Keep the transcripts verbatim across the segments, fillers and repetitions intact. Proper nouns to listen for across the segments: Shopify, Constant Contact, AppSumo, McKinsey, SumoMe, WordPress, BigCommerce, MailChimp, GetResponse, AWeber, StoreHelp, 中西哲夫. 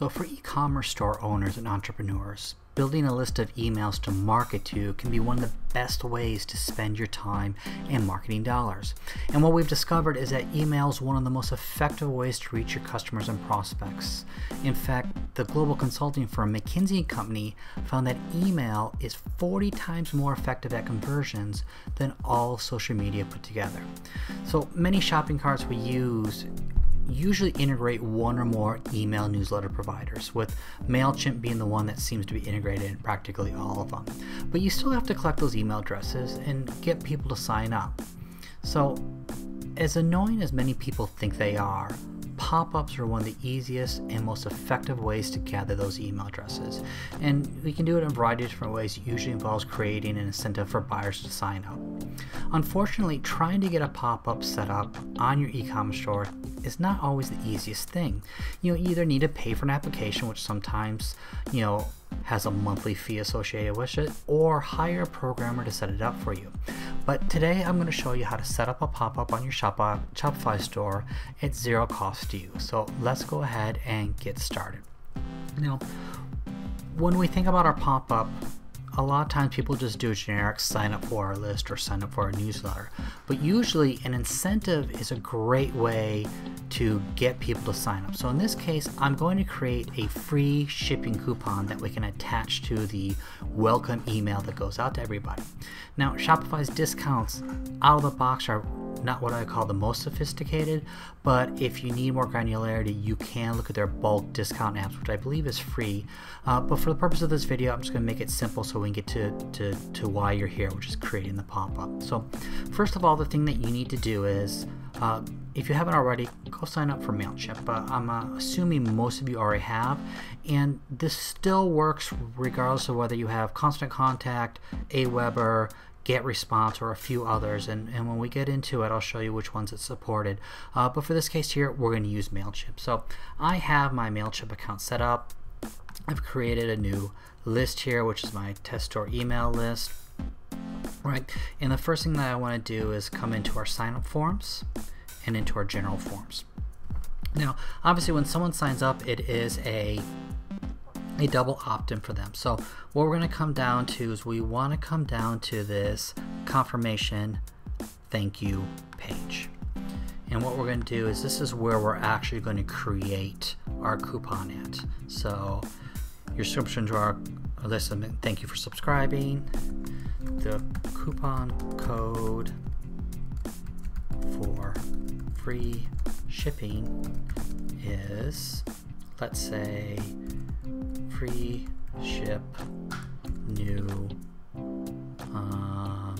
So for e-commerce store owners and entrepreneurs, building a list of emails to market to can be one of the best ways to spend your time and marketing dollars. And what we've discovered is that email is one of the most effective ways to reach your customers and prospects. In fact, the global consulting firm McKinsey and Company found that email is forty times more effective at conversions than all social media put together. So many shopping carts we use usually integrate one or more email newsletter providers, with MailChimp being the one that seems to be integrated in practically all of them. But you still have to collect those email addresses and get people to sign up. So as annoying as many people think they are, pop-ups are one of the easiest and most effective ways to gather those email addresses. And we can do it in a variety of different ways. It usually involves creating an incentive for buyers to sign up. Unfortunately, trying to get a pop-up set up on your e-commerce store is not always the easiest thing. You know, you either need to pay for an application, which sometimes, you know, has a monthly fee associated with it, or hire a programmer to set it up for you. But today I'm going to show you how to set up a pop-up on your Shopify store at zero cost to you. So let's go ahead and get started. Now, when we think about our pop-up, a lot of times people just do a generic sign up for our list or sign up for our newsletter. But usually an incentive is a great way to get people to sign up. So in this case, I'm going to create a free shipping coupon that we can attach to the welcome email that goes out to everybody. Now, Shopify's discounts out of the box are not what I call the most sophisticated, but if you need more granularity, you can look at their bulk discount apps, which I believe is free. Uh, but for the purpose of this video, I'm just going to make it simple so we can get to, to, to why you're here, which is creating the pop-up. So first of all, the thing that you need to do is, uh, if you haven't already, go sign up for MailChimp. Uh, I'm uh, assuming most of you already have, and this still works regardless of whether you have Constant Contact, Aweber, GetResponse, or a few others, and, and when we get into it, I'll show you which ones it's supported. Uh, but for this case here, we're going to use MailChimp. So I have my MailChimp account set up. I've created a new list here, which is my test store email list. All right, and the first thing that I want to do is come into our sign-up forms and into our general forms. Now, obviously, when someone signs up, it is a a double opt-in for them. So what we're going to come down to is we want to come down to this confirmation thank you page. And what we're going to do is this is where we're actually going to create our coupon at. So your subscription to our list, thank you for subscribing, the coupon code for free shipping is, let's say, free ship new um,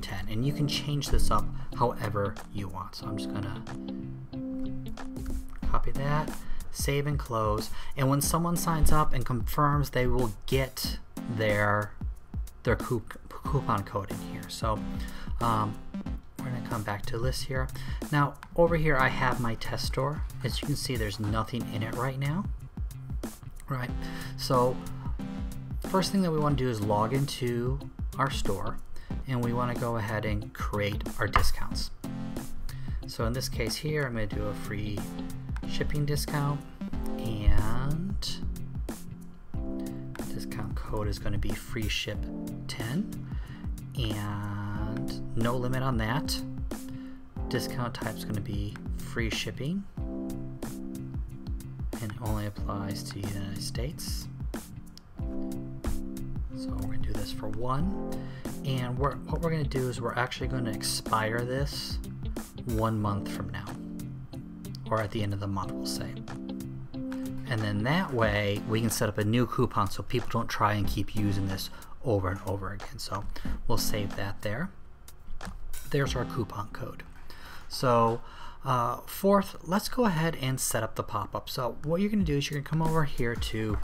ten, and you can change this up however you want. So I'm just gonna copy that, save and close, and when someone signs up and confirms, they will get their their coupon code in here. So um, we're gonna come back to list here. Now over here I have my test store. As you can see, there's nothing in it right now. Right, so first thing that we want to do is log into our store, and we want to go ahead and create our discounts. So in this case here, I'm going to do a free shipping discount, and discount code is going to be free ship ten, and no limit on that. Discount type is going to be free shipping, and only applies to the United States. So we're going to do this for one, and we're, what we're going to do is we're actually going to expire this one month from now, or at the end of the month, we'll say. And then that way we can set up a new coupon so people don't try and keep using this over and over again. So we'll save that there. There's our coupon code. So Uh, fourth, let's go ahead and set up the pop-up. So what you're going to do is you're going to come over here to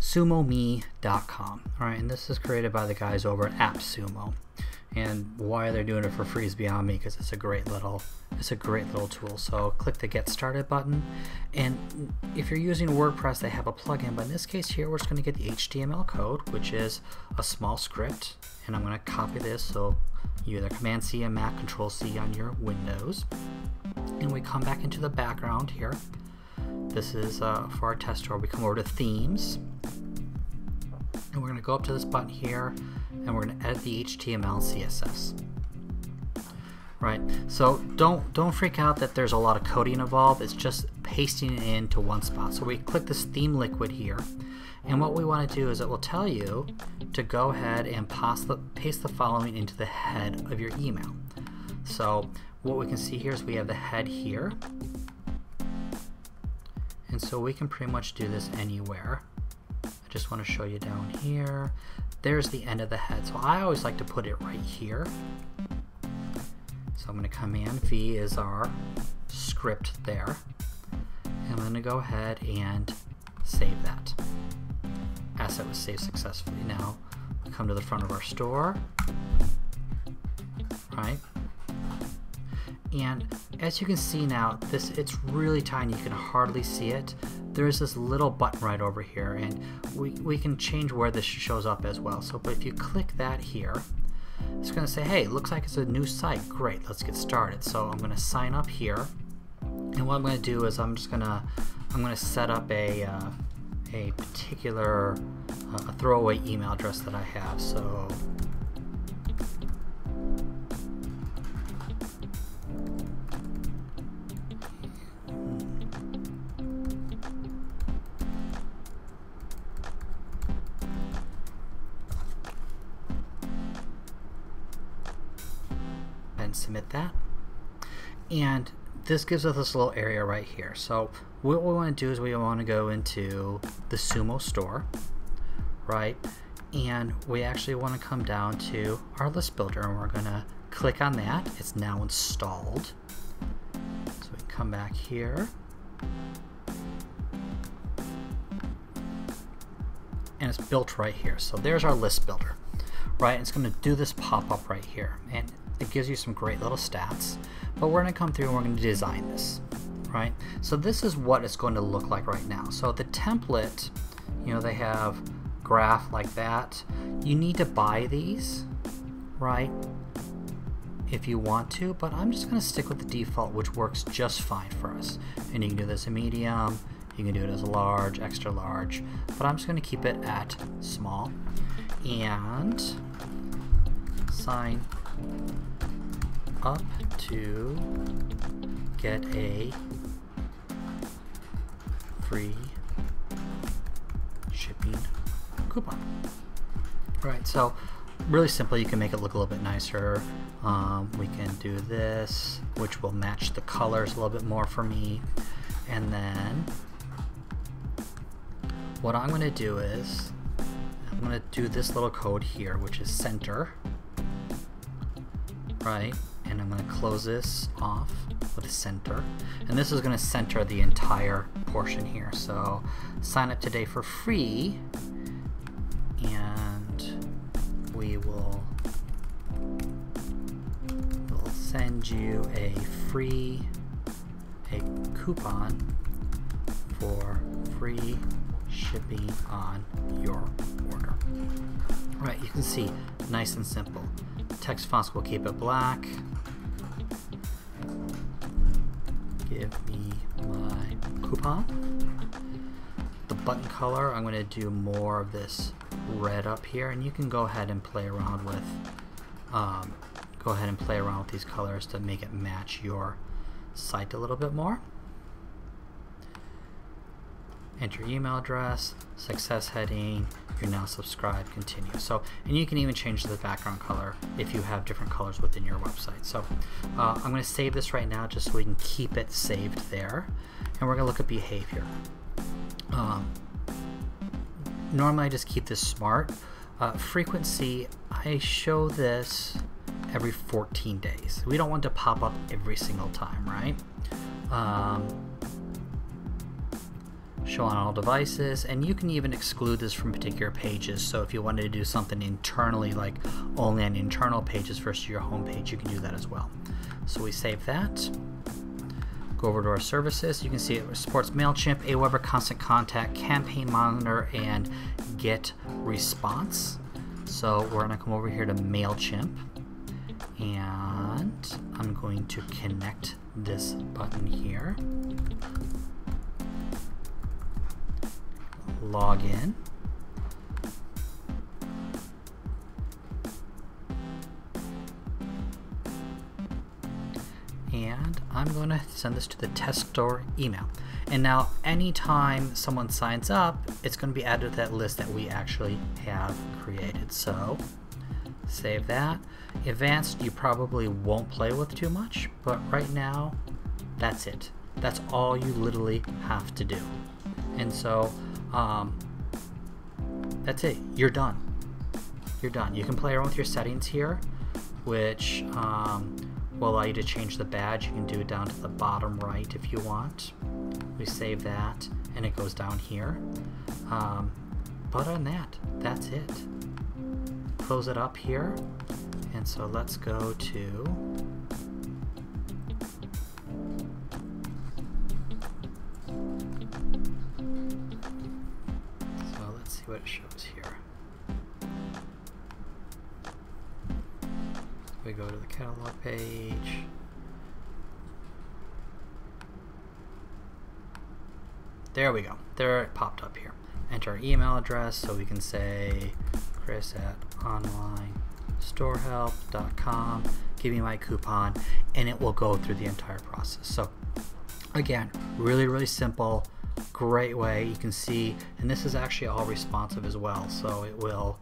sumo me dot com. All right, and this is created by the guys over at AppSumo. And why they're doing it for free is beyond me, because it's a great little it's a great little tool. So click the Get Started button. And if you're using WordPress, they have a plugin. But in this case here, we're just going to get the H T M L code, which is a small script. And I'm going to copy this. So you either Command C on Mac, Control C on your Windows. And we come back into the background here, this is uh, for our test store. We come over to themes, and we're going to go up to this button here, and we're going to edit the H T M L and C S S. Right, so don't don't freak out that there's a lot of coding involved. It's just pasting it into one spot. So we click this theme liquid here, and what we want to do is it will tell you to go ahead and paste the, paste the following into the head of your email. So what we can see here is we have the head here, and so we can pretty much do this anywhere. I just want to show you down here. There's the end of the head. So I always like to put it right here. So I'm going to come in, V is our script there, and I'm going to go ahead and save that. Asset was saved successfully. Now we come to the front of our store, right? And as you can see now, this it's really tiny. You can hardly see it. There's this little button right over here, and we, we can change where this shows up as well. So, but if you click that here, it's going to say, hey, looks like it's a new site. Great, let's get started. So I'm going to sign up here, and what I'm going to do is I'm just going to I'm going to set up a uh, a particular uh, throwaway email address that I have. So submit that, and this gives us this little area right here. So what we want to do is we want to go into the Sumo store, right, and we actually want to come down to our list builder, and we're gonna click on that. It's now installed, so we come back here, and it's built right here. So there's our list builder, right? It's going to do this pop-up right here, and it gives you some great little stats, but we're going to come through and we're going to design this, right? So this is what it's going to look like right now. So the template, you know, they have graph like that. You need to buy these, right, if you want to, but I'm just going to stick with the default, which works just fine for us. And you can do this in medium, you can do it as a large, extra large, but I'm just going to keep it at small. And sign up to get a free shipping coupon. Right, so really simple. You can make it look a little bit nicer. Um, we can do this, which will match the colors a little bit more for me. And then what I'm going to do is I'm going to do this little code here, which is center. Right, and I'm going to close this off with a center, and this is going to center the entire portion here. So sign up today for free, and we will we'll send you a free a coupon for free shipping on your order. Right, you can see, nice and simple. Text fonts will keep it black. Give me my coupon. The button color, I'm going to do more of this red up here, and you can go ahead and play around with um, go ahead and play around with these colors to make it match your site a little bit more. Enter your email address, success heading, you're now subscribed, continue. So, and you can even change the background color if you have different colors within your website. So uh, I'm going to save this right now just so we can keep it saved there. And we're going to look at behavior. Um, normally I just keep this smart. Uh, frequency, I show this every fourteen days. We don't want to pop up every single time, right? Um, show on all devices, and you can even exclude this from particular pages. So if you wanted to do something internally, like only on internal pages versus your home page, you can do that as well. So we save that, go over to our services. You can see it supports MailChimp, AWeber, Constant Contact, Campaign Monitor, and GetResponse. So we're going to come over here to MailChimp, and I'm going to connect this button here. login. And I'm going to send this to the test store email. And now anytime someone signs up, it's going to be added to that list that we actually have created. So save that. Advanced, you probably won't play with too much, but right now, that's it. That's all you literally have to do. And so um, that's it. You're done. You're done. You can play around with your settings here, which um, will allow you to change the badge. You can do it down to the bottom right if you want. We save that and it goes down here. Um, but on that, that's it. Close it up here. And so let's go to what it shows here. We go to the catalog page. There we go. There it popped up here. Enter our email address, so we can say Chris at online store help dot com. Give me my coupon, and it will go through the entire process. So again, really, really simple. Great way. You can see, and this is actually all responsive as well, so it will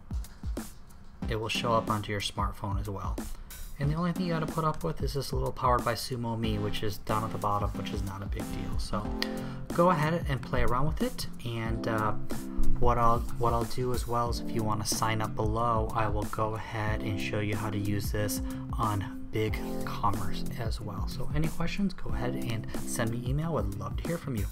it will show up onto your smartphone as well. And the only thing you got to put up with is this little powered by SumoMe, which is down at the bottom, which is not a big deal. So go ahead and play around with it. And uh, what I'll what I'll do as well is, if you want to sign up below, I will go ahead and show you how to use this on BigCommerce as well. So any questions, go ahead and send me an email. I'd love to hear from you.